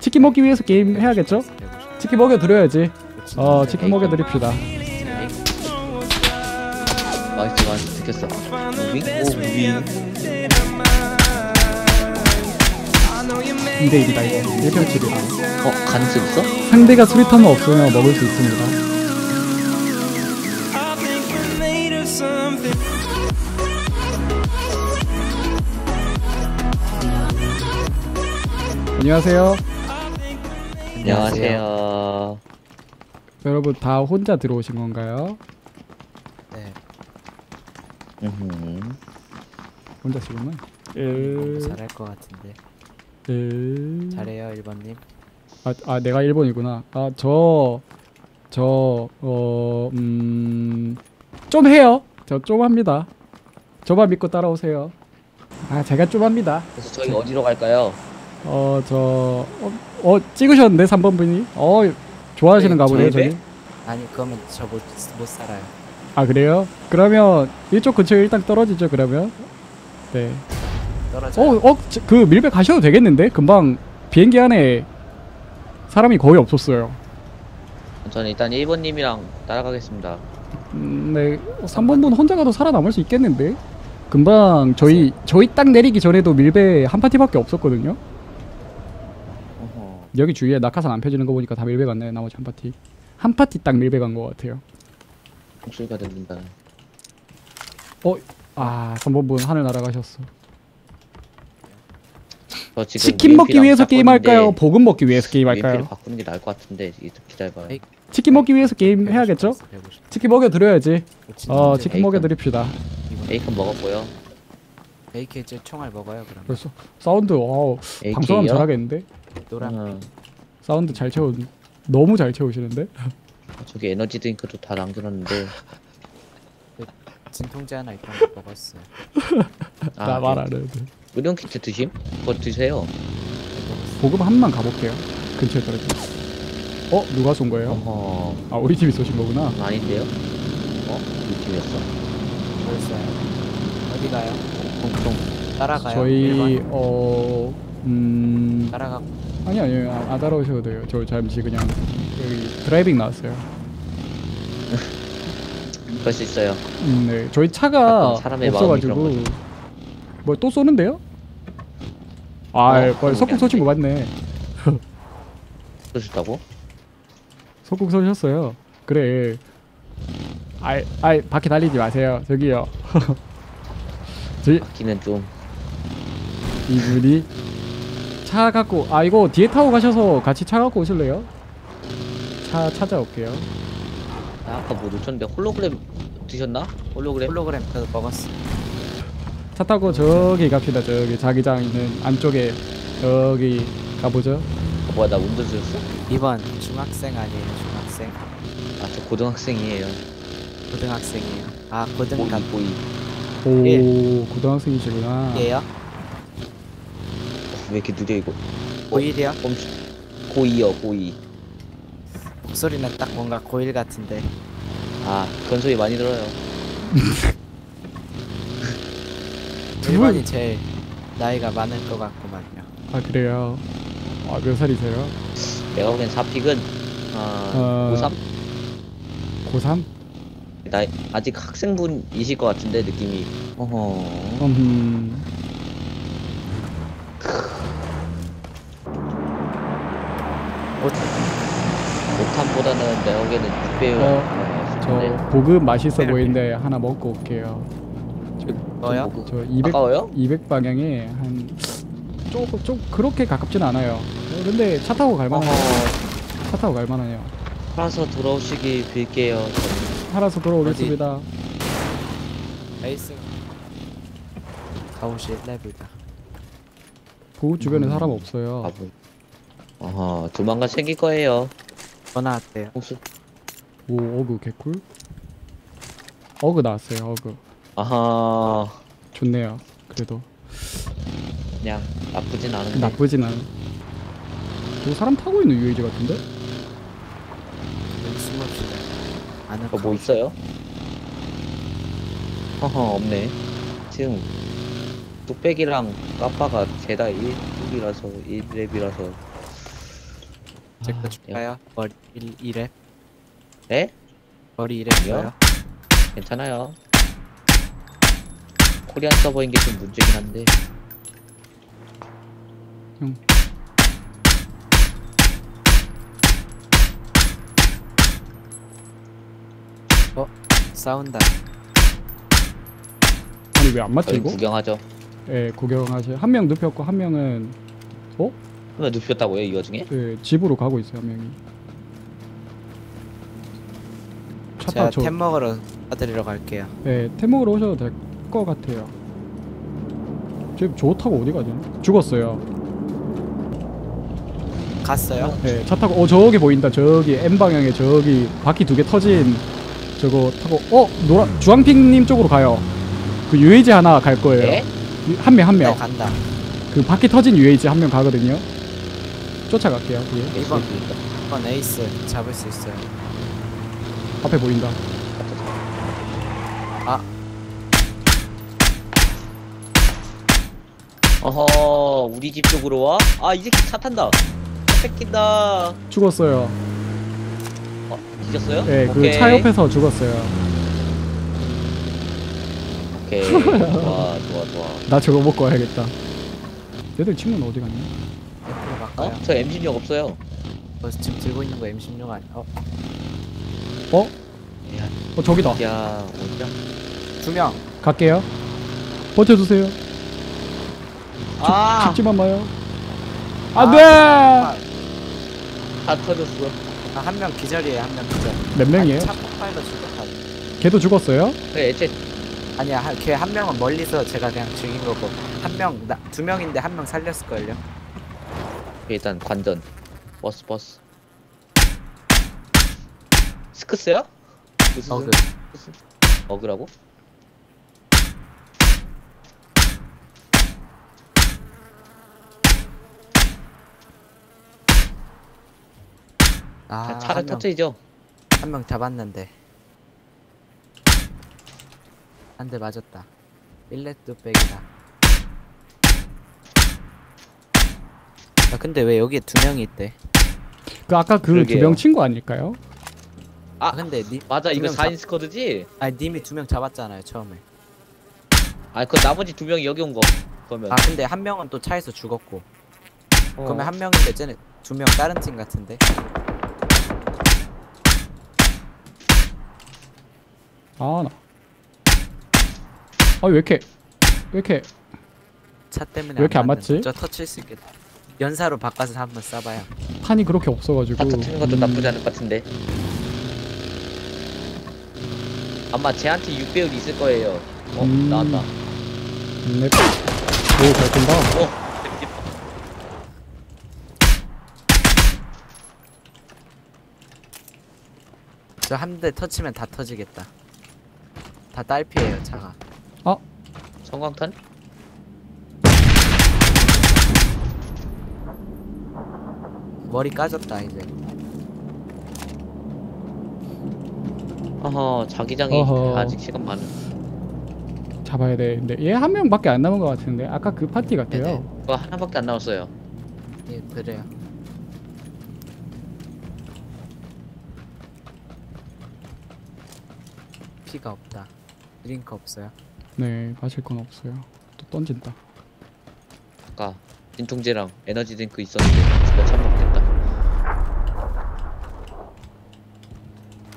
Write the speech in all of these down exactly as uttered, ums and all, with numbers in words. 치킨 먹기 위해서 게임 해야겠죠? 치킨 먹여드려야지. 어, 치킨 먹여드립시다. 맛있지, 맛있지, 시켰어. 무빙? 오, 무빙. 이 대 일이다, 이거. 일 병 칠이다. 어, 간수 있어? 상대가 수리탄은 없으면 먹을 수 있습니다. 안녕하세요. 안녕하세요. 여러분 다 혼자 들어오신 건가요? 네. 으흠. 혼자시구만. 일... 잘할 것 같은데. 일... 잘해요 일 번님. 아, 아 내가 일 번이구나. 아 저... 저... 어... 음... 좀 해요. 저 좀 합니다. 저만 믿고 따라오세요. 아 제가 좀 합니다. 그래서 저희 어디로 갈까요? 어, 저, 어, 어 찍으셨는데, 삼 번 분이? 어, 좋아하시는가 네, 보네요, 저기. 아니, 그러면 저 못, 못 살아요. 아, 그래요? 그러면, 이쪽 근처에 일단 떨어지죠, 그러면? 네. 떨어져. 어, 어, 저, 그 밀배 가셔도 되겠는데? 금방 비행기 안에 사람이 거의 없었어요. 저는 일단 일 번님이랑 따라가겠습니다. 음, 네. 삼 번 분 혼자 가도 살아남을 수 있겠는데? 금방 저희, 저희 딱 내리기 전에도 밀배 한 파티밖에 없었거든요? 여기 주위에 낙하산 안 펴지는 거 보니까 다 밀배 갔네. 나머지 한 파티 한 파티 딱 밀배 간 거 같아요. 목소리가 들린다. 어? 아 삼 번 분 하늘 날아가셨어. 저 지금 치킨 먹기 위해서 게임할까요? 복음 먹기 위해서 게임할까요? 윈필 바꾸는 게 나을 것 같은데 기다려봐요. 치킨 먹기 위해서 게임 해야겠죠? 치킨 먹여드려야지. 어 치킨 먹여드립시다. 베이컨 먹었고요. 에이케이 이제 총알 먹어요 그럼. 벌써 사운드 와우 방송하면 잘하겠는데? 노랑 음. 사운드 잘 채우.. 너무 잘 채우시는데? 저기 에너지 드링크도 다 남겨놨는데 진통제 하나 있던 거 먹었어요. 아, 나 말 안 해도 의료키트 드심? 그거 드세요. 보급 한만 가볼게요. 근처에 떨어져. 어? 누가 쏜 거예요? 어허. 아 우리 집이 쏘신 거구나? 아닌데요? 어? 우리 집이었어? 벌써요. 어디 가요? 공통 따라가요. 저희.. 일반. 어.. 음... 따라가 아니 아니요 안 아, 따라오셔도 돼요. 저 잠시 그냥 여기 드라이빙 나왔어요. 그럴 수 있어요. 음, 네 저희 차가 없어가지고 뭘 또 쏘는데요? 아 석궁 쏘신 거 맞네. 쏘셨다고? 석궁 쏘셨어요. 그래 아이 아이 밖에 달리지 마세요. 저기요. 저기 바퀴는 좀 이분이 차 갖고.. 아 이거 뒤에 타고 가셔서 같이 차 갖고 오실래요? 차 찾아올게요. 나 아까 뭐 놓쳤는데 홀로그램 드셨나? 홀로그램? 홀로그램 그래서 먹었어. 차 타고 저기 갑시다. 저기 자기장 있는 안쪽에 저기 가보죠. 아, 뭐야 나 운전 중이었어? 이 번 중학생 아니에요 중학생. 아 저 고등학생이에요. 고등학생이에요. 아 고등감 보이. 오 일. 고등학생이시구나. 예요? 왜 이렇게 느려 이거? 고일이야? 고이요 고이. 목소리는 딱 뭔가 고일 같은데. 아 그런 소리 많이 들어요. 일 번이 제일 나이가 많을 것 같구만요. 아 그래요? 아 몇 살이세요? 내가 보기엔 사픽은 아.. 어... 고삼? 고삼? 나이.. 아직 학생분이실 것 같은데 느낌이. 어허.. 음... 오탄보다는 내가 보기에는 육 배율 어, 저 보급 맛있어 보이는데 하나 먹고 올게요. 뭐요? 저, 저 이백, 아까워요? 이백 방향에 한.. 조금.. 좀 그렇게 가깝진 않아요. 근데 차 타고 갈만해요. 차 타고 갈만해요. 팔아서 돌아오시길 빌게요. 팔아서 돌아오겠습니다. 나이스 가오시 레벨이다. 보급 주변에 음. 사람 없어요. 아, 뭐. 어허 조만간 생길 거예요. 전화 왔대요. 혹시 오 어그 개꿀. 어그 나왔어요 어그. 아하 좋네요. 그래도 그냥 나쁘진 않은데. 나쁘진 않은. 저 사람 타고 있는 유에이지 같은데? 숨어주네. 안에 어, 뭐 있어요? 허허 없네. 지금 뚝배기랑 까빠가 제다 일. 일 렙이라서 일 렙이라서 체크 축하야. 머리 일 렙. 네? 머리 일 렙이요? 괜찮아요. 코리안 서버인 게 좀 문제긴 한데. 형. 어? 싸운다. 아니 왜 안 맞지 이거? 구경하죠. 예, 구경하죠. 한 명 눕혔고 한 명은 어? 한 명 눕혔다고요 이 와중에? 예, 집으로 가고 있어요 한 명이. 제가 저... 템 먹으러 사드리러 갈게요. 예, 템 먹으러 오셔도 될 것 같아요. 지금 저거 타고 어디 가지? 죽었어요. 갔어요? 예, 차 타고 어 저기 보인다. 저기 M 방향에 저기 바퀴 두 개 터진 저거 타고 어 노라 주황핑님 쪽으로 가요. 그 유에이지 하나 갈 거예요. 네? 한 명, 한 명. 네, 간다. 그 바퀴 터진 유에이지 한 명 가거든요. 쫓아갈게요. 예. 일 번, 일 번 에이스 잡을 수 있어요. 앞에 보인다. 아. 어허, 우리 집 쪽으로 와? 아, 이 새끼 차 탄다. 차 뺏긴다. 죽었어요. 어, 뒤졌어요? 네, 그 차 옆에서 죽었어요. 오케이. 좋아 좋아 좋아. 나 저거 먹고 와야겠다. 얘들 친구는 어디 갔냐? 어? 저 엠십육 없어요. 어, 지금 들고 있는 거 엠십육 아니야? 어? 어? 야. 어 저기다. 야 어디야? 두 명. 갈게요. 버텨주세요. 아. 죽지만 마요. 안 돼. 아, 다 터졌어. 아, 한 명 기절이에요. 한 명 기절. 몇 명이에요? 차 폭발로 죽었다. 걔도 죽었어요? 네, 애체. 아니야, 걔 한 명은 멀리서 제가 그냥 죽인 거고 한 명, 나, 두 명인데 한 명 살렸을걸요? 일단 관전 버스 버스 스크스야? 어그 어그라고? 아, 차를 터뜨리죠? 한 명 잡았는데 한 대 맞았다. 일렛도 백이다. 아 근데 왜 여기에 두 명이 있대? 그 아까 그 두 명 친 거 아닐까요? 아, 아 근데 니 맞아 이거 사 인 스쿼드지? 아니 님이 두 명 잡았잖아요 처음에. 아 그 나머지 두 명이 여기 온 거 그러면. 아 근데 한 명은 또 차에서 죽었고. 어. 그러면 한 명인데 쟤네 두 명 다른 팀 같은데? 아 나. 아 왜 이렇게 왜 이렇게 차 때문에 왜 이렇게 안 맞지? 저 터칠 수 있겠다. 연사로 바꿔서 한번 쏴봐요. 탄이 그렇게 없어가지고 다 터치는 것도 음... 나쁘지 않을 것 같은데 아마 쟤한테 육 배율 있을 거예요. 어 음... 나왔다. 음... 오 잘 뜬다. 어. 저 한 대 터치면 다 터지겠다. 다 딸피예요 차가. 어? 성광탄? 머리 까졌다 이제. 어허 자기장이 어허. 아직 시간 많은. 잡아야 돼. 근데 얘 한 명밖에 안 남은 것 같은데 아까 그 파티 같아요. 네네. 그거 하나밖에 안 남았어요. 예 그래요. 피가 없다. 드링크 없어요. 네, 마실 건 없어요. 또 던진다. 아까 진통제랑 에너지 드링크 있었는데 진짜 참먹겠다.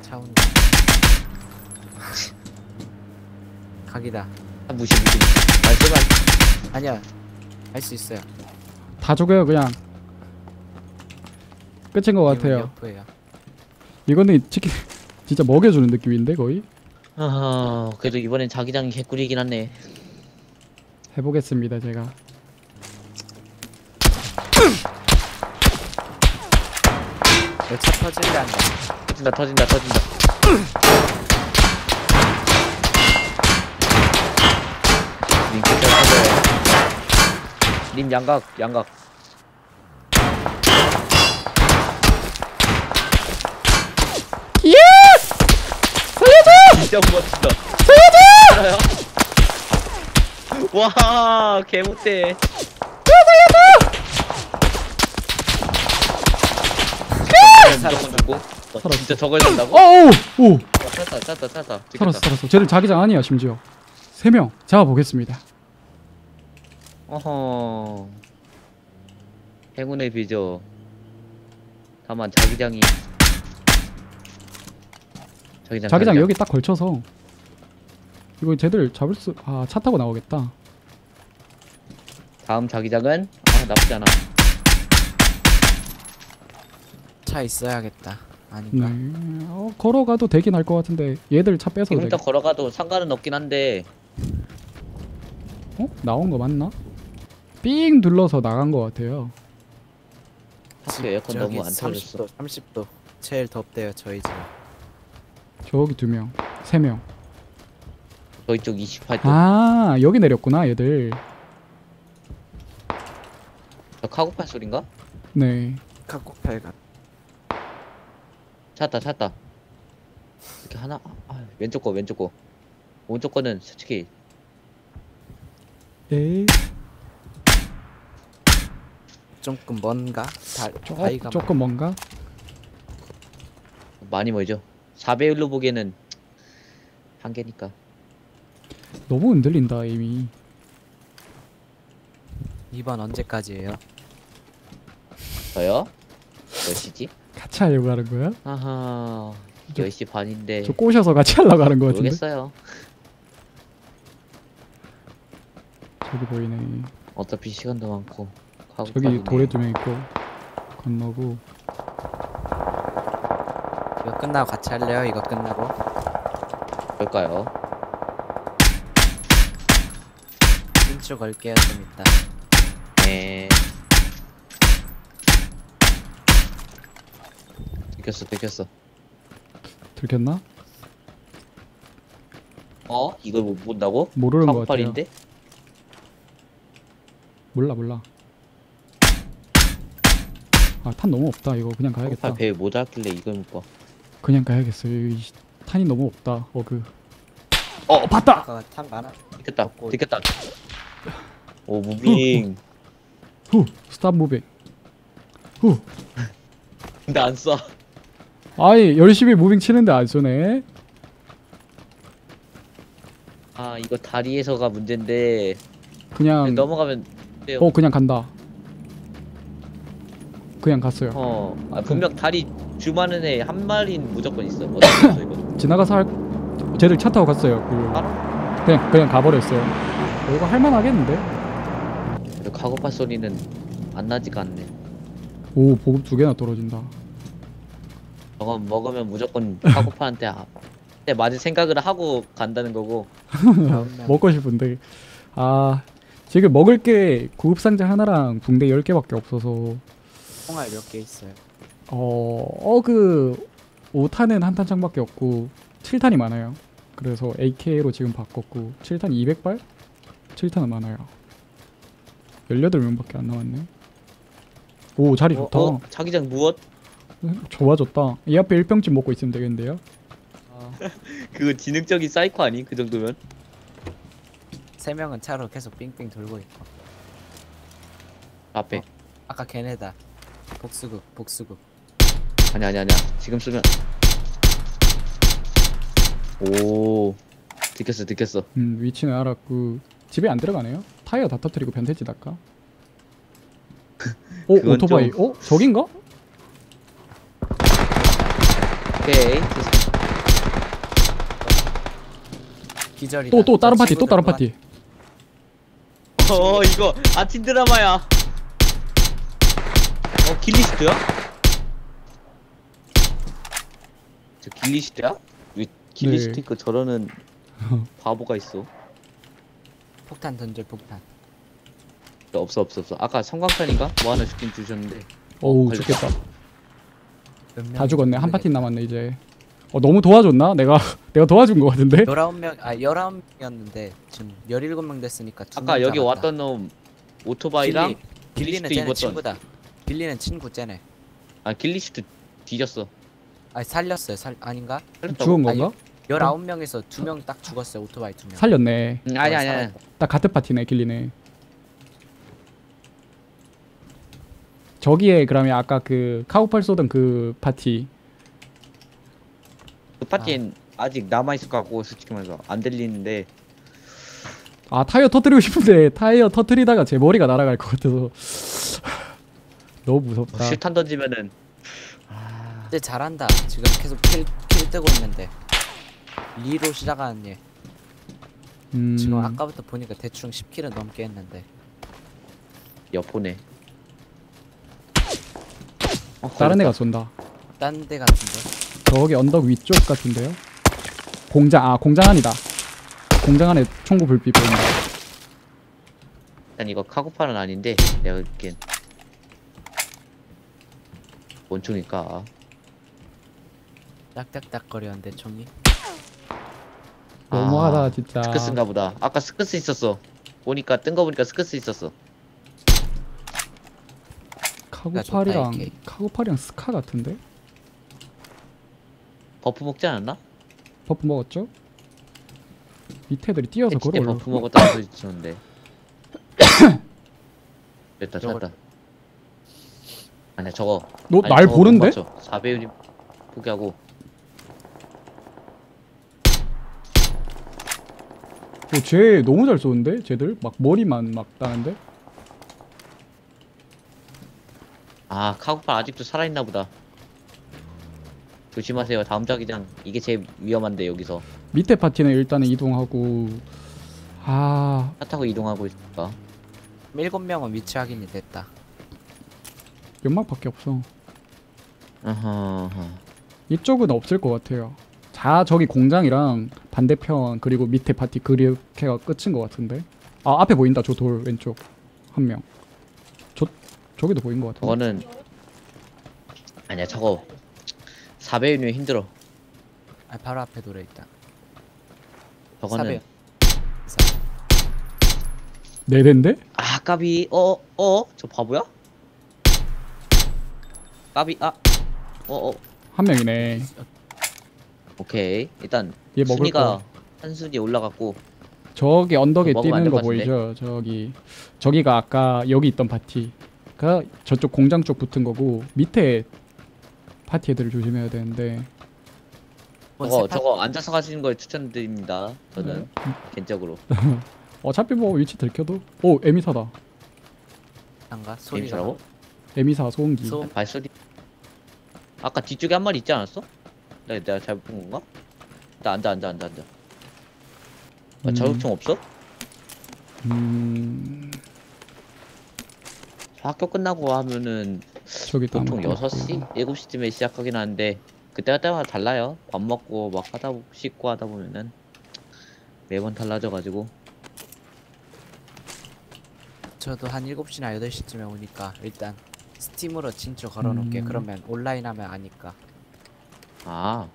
차 온다. 각이다. 아, 무시 무시. 아, 제발. 아니야. 할 수 있어요. 다 죽어요 그냥. 끝인 것 같아요. 이거는 치킨 진짜 먹여주는 느낌인데 거의? 아, 그래도 이번엔 자기장이 개꿀이긴 하네. 해보겠습니다, 제가. 내 차 터진다. 터진다, 터진다, 터진다. 님 진짜 터져요. 님 양각, 양각. 진짜 멋지다. 도와줘! 와, 개못해. 도와줘! 무조건 죽고. 어, 진짜 저걸 산다고? 어우! 오! 찾았다, 찾았다, 찾았다. 살았어, 살았어. 쟤들 자기장 아니야, 심지어. 세 명 잡아보겠습니다. 어허. 행운의 비죠. 다만 자기장이. 자기장, 자기장 여기 딱 걸쳐서. 이거 쟤들 잡을 수.. 아, 차 타고 나오겠다. 다음 자기장은? 아, 나쁘지 않아. 차 있어야겠다. 아닌가? 네. 어, 걸어가도 되긴 할 것 같은데 얘들 차 뺏어도 되겠다. 걸어가도 상관은 없긴 한데. 어? 나온 거 맞나? 삥 눌러서 나간 것 같아요. 사실 에어컨 너무 안 틀어졌어. 삼십 도, 삼십 도 제일 덥대요 저희 집. 저기 두 명, 세 명. 저희 쪽 이십팔 도. 아, 여기 내렸구나 얘들. 저 카고팔 소린가? 네. 카고팔가. 찾았다, 찾았다. 이렇게 하나. 아, 왼쪽 거, 왼쪽 거. 오른쪽 거는 솔직히. 에이. 조금 먼가? 다, 조금, 조금 먼가? 많이 멀죠. 사 배 일로 보기에는 한 개니까. 너무 흔들린다 이미. 이 번 언제까지예요? 저요? 몇 시지? 같이 하려고 하는 거야? 아하, 열 시 반인데 저 꼬셔서 같이 하려고 하는 거 같은데? 모르겠어요. 저기 보이네. 어차피 시간도 많고. 저기 돌에 두 명 있고. 건너고. 이거 끝나고 같이 할래요? 이거 끝나고? 그럴까요? 핀추 걸게요 좀 이따. 네. 들켰어, 들켰어. 들켰나? 어? 이걸 못 본다고? 모르는 거 같아요. 몰라, 몰라. 아, 탄 너무 없다. 이거 그냥 가야겠다. 아, 배에 모자랐길래 이걸 못 봐. 그냥 가야겠어. 이, 탄이 너무 없다. 어그. 어, 봤다. 아까 탄 많아. 들켰다, 들켰다. 오, 무빙. 후, 후. 스탑 무빙. 후. 근데 안 쏴. 아이, 열심히 무빙 치는데 안 쏘네. 아, 이거 다리에서가 문제인데. 그냥 넘어가면 돼요. 어, 그냥 간다. 그냥 갔어요. 어, 아, 분명 다리 주마는 애 한 마리는 무조건 있어. 어디서 이거? 지나가서 할, 쟤들 차 타고 갔어요. 그... 아? 그냥 그냥 가버렸어요. 어, 이거 할만하겠는데? 그래도 카고파 소리는 안 나지가 않네. 오, 보급 두 개나 떨어진다. 저거 먹으면 무조건 카고파한테 아, 맞을 생각을 하고 간다는 거고. 먹고 싶은데. 아, 지금 먹을 게 구급 상자 하나랑 붕대 열 개밖에 없어서. 총알 몇 개 있어요? 어, 어 그 오 탄은 한 탄창밖에 없고 칠 탄이 많아요. 그래서 에이 케이로 지금 바꿨고 칠 탄 이백 발? 칠 탄은 많아요. 열여덟 명밖에 안 남았네. 오, 자리 어, 좋다. 어, 자기장 무엇? 좋아졌다. 이 앞에 일병집 먹고 있으면 되겠는데요? 아. 그거 지능적인 사이코 아니? 그 정도면? 세 명은 차로 계속 빙빙 돌고 있고. 앞에. 어, 아까 걔네다. 복수급, 복수급. 아니 아니 아니야. 지금 쓰면. 오. 들켰어, 들켰어. 음, 위치는 알았고. 집에 안 들어가네요. 타이어 다 터뜨리고 변태지 아까. 오, 오토바이. 좀... 어? 저긴가? 오케이. 기절이다. 또, 또 다른 파티, 또 다른 파티. 어, 이거 아침 드라마야. 어, 길리시트야? 저 길리시트야? 왜 길리시트 있고 저러는 바보가 있어? 폭탄 던져, 폭탄. 없어, 없어, 없어. 아까 성광탄인가? 뭐 하나 죽긴 주셨는데. 어우, 걸렸다. 죽겠다. 다 죽었네. 한 파티 남았네 이제. 어, 너무 도와줬나? 내가 내가 도와준 거 같은데? 열아홉 명, 아 열아홉 명이었는데 지금 열일곱 명 됐으니까. 아까 여기 남았다. 왔던 놈 오토바이랑 길리, 길리는 쟤네 친구다. 길리는 친구 쟤네. 아, 길리시트 뒤졌어. 아, 살렸어요. 살 아닌가? 살렸다고? 죽은 건가? 아니, 열아홉 명에서 어? 두 명 딱 죽었어요. 오토바이 두 명. 살렸네. 음, 아니 아니 아니. 딱 같은 파티네 길리네. 저기에 그러면 아까 그 카우팔 쏘던 그 파티 그 파티는 아. 아직 남아있을 것 같고 솔직히 말해서 안 들리는데 아 타이어 터뜨리고 싶은데 타이어 터뜨리다가 제 머리가 날아갈 것 같아서 너무 무섭다. 실탄 던지면은 아... 근데 잘한다. 지금 계속 킬, 킬 뜨고 있는데 리로 시작하는 얘 음... 지금 아까부터 보니까 대충 십 킬은 넘게 했는데 여포네. 어, 다른 애가 쏜다. 딴 데 같은데? 저기 언덕 위쪽 같은데요? 공장, 아 공장 안이다. 공장 안에 총구 불빛 보인다. 일단 이거 카고파는 아닌데 내가 이렇게 원총이니까 딱딱딱 거리는데 총이 너무하다. 아, 진짜 스크스인가 보다. 아까 스크스 있었어. 보니까 뜬 거 보니까 스크스 있었어. 카고팔이랑 카고팔이랑 스카 같은데? 버프 먹지 않았나? 버프 먹었죠? 밑에들이 뛰어서 걸어 올라. 버프 먹었다고 소리 치는데. 됐다 찾았다. 아니야 저거. 너 날 보는데? 사배우님 포기하고. 어, 쟤 너무 잘 쏘는데? 쟤들 막 머리만 막 따는데? 아 카고팔 아직도 살아있나 보다. 조심하세요. 다음 자기장 이게 제일 위험한데 여기서 밑에 파티는 일단은 이동하고 아... 차 타고 이동하고 있을까? 일곱 명은 위치 확인이 됐다. 연막밖에 없어. 어허... 이쪽은 없을 것 같아요. 자 저기 공장이랑 반대편 그리고 밑에 파티 그렇게가 끝인 것 같은데. 아 앞에 보인다. 저 돌 왼쪽 한 명. 저기도 보인 것 같아. 저거는 아니야 저거 사배율이 힘들어. 아 바로 앞에 노래 있다. 저거는 네 대인데? 아 까비. 어어 어? 저 바보야? 까비. 아 어어 한 명이네. 오케이 일단 얘 먹을 순위가 거. 한 순위 올라갔고 저기 언덕에 뛰는 거 보이죠? 저기 저기가 아까 여기 있던 파티. 저쪽 공장 쪽 붙은 거고 밑에 파티 애들을 조심해야 되는데 저거 저거 앉아서 가시는 걸 추천드립니다. 저는 네. 개인적으로 어차피 뭐 위치 들켜도. 오 에미사다. 안가 소리라고? 에미사 소음기 소... 발소리. 아까 뒤쪽에 한 마리 있지 않았어? 내가, 내가 잘못 본 건가? 일단 앉아 앉아 앉아 앉아. 음... 저격총 없어? 음... 학교 끝나고 하면은 보통 여섯 시? 일곱 시쯤에 시작하긴 하는데 그때마다 달라요. 밥 먹고 막 하다 씻고 하다 보면은 매번 달라져가지고 저도 한 일곱 시나 여덟 시쯤에 오니까 일단 스팀으로 진짜 걸어놓을게. 음... 그러면 온라인 하면 아니까. 아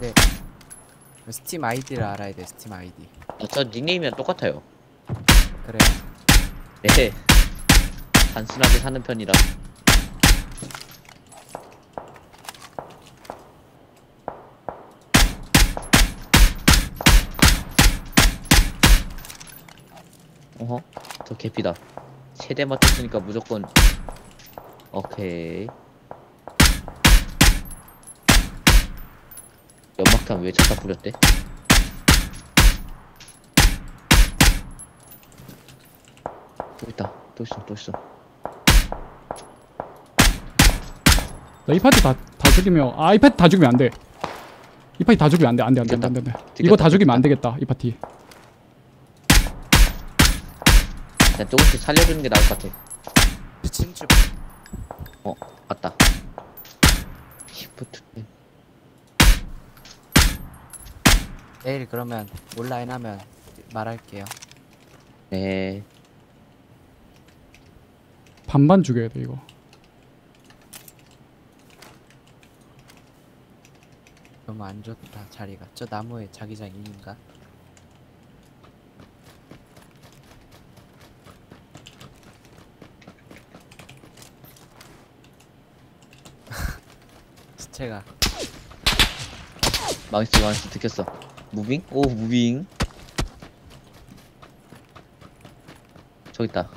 네 스팀 아이디를 알아야 돼. 스팀 아이디. 아, 저 닉네임이랑 똑같아요. 그래 네 단순하게 사는 편이라. 어허 저 개피다. 세 대 맞췄으니까 무조건 오케이. 연막탄 왜 자꾸 뿌렸대? 또 있다. 또 있어 또 있어. 나 이 파티 다, 다 죽이면 아 이 파티 다 죽이면 안 돼. 이 파티 다 죽이면 안 돼. 안 돼 안 돼 안 돼 안 돼. 이거 다 죽이면 안 되겠다. 이 파티. 야 조금씩 살려주는 게 나을 것 같아. 진짜. 어 왔다. 시프트. 내일 그러면 온라인 하면 말할게요. 네. 반반 죽여야 돼 이거. 너무 안 좋다 자리가. 저 나무에 자기장 있는가? 시체가 망했어 망했어. 들켰어. 무빙? 오 무빙 저기 있다.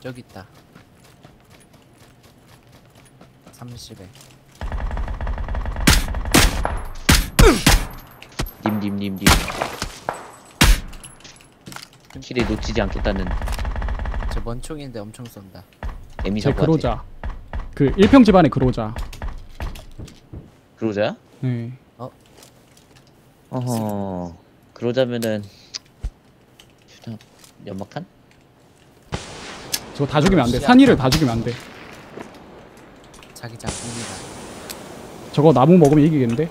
저기 있다. 삼십에 님님님님 킬에 놓치지 않겠다는. 저 먼총인데 엄청 쏜다. 제 그로자. 그 일평 집안에 그로자. 그로자야? 네. 어? 어허. 그로자면은 연막탄? 저거 다 죽이면 안돼. 산이를 다 죽이면 안돼. 자기장 봅니다. 저거 나무 먹으면 이기겠는데?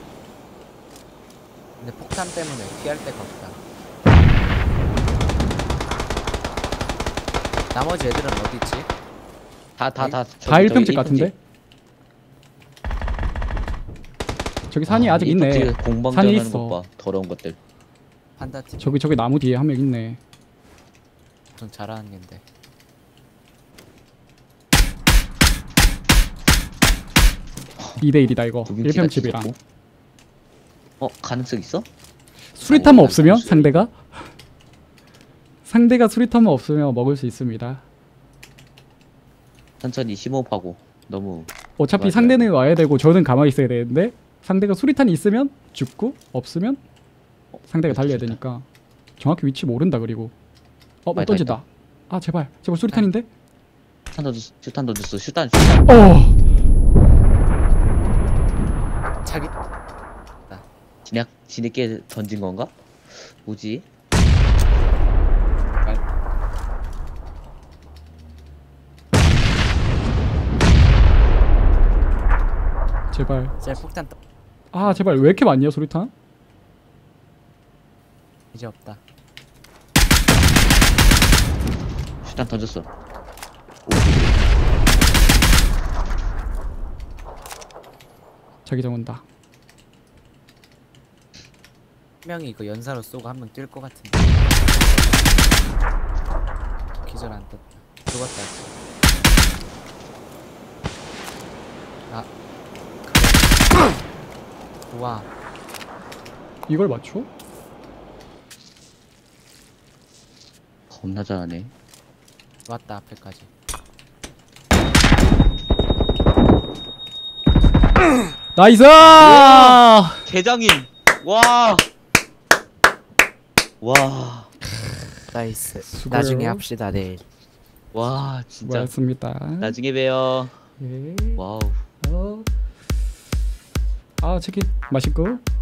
근데 폭탄 때문에 피할 데가 없다. 나머지 애들은 어디있지? 다 다 다 다 일평집 같은데? 저기 산이 아, 아직 있네. 산이 있어. 봐. 더러운 것들. 판다팀. 저기 저기 나무 뒤에 한 명 있네. 좀 잘하는 건데. 이 대 일이다 이거. 일평집이랑. 어? 가능성 있어? 수리탄만 없으면? 상대가? 상대가 수리탄만 없으면 먹을 수 있습니다. 천천히 심호흡하고. 너무 어차피 맞아요. 상대는 와야 되고 저는 가만히 있어야 되는데 상대가 수리탄이 있으면 죽고 없으면 어, 상대가 달려야 죽다. 되니까 정확히 위치 모른다. 그리고 어? 못 던진다. 아 제발 제발 수리탄인데? 슈탄 던졌어 슈탄 던졌어 슈탄 슈탄 어! 자기 진약 지네께 던진 건가? 뭐지? 제발. 제 폭탄. 아 제발 왜 이렇게 많냐 소리탄? 이제 없다. 일단 던졌어. 자기장 온다. 한 명이 이거 연사로 쏘고 한 명 뛸 것 같은데. 기절 안 떴다. 죽었다. 아. 우와. 이걸 맞춰? 겁나 잘하네. 왔다 앞에까지. 나이스! 우와, 개장인. 와. 와. 나이스. 수고요. 나중에 합시다 내일. 와 진짜. 맞습니다. 나중에 봬요. 예. 와우. 어. 아 치킨 맛있고.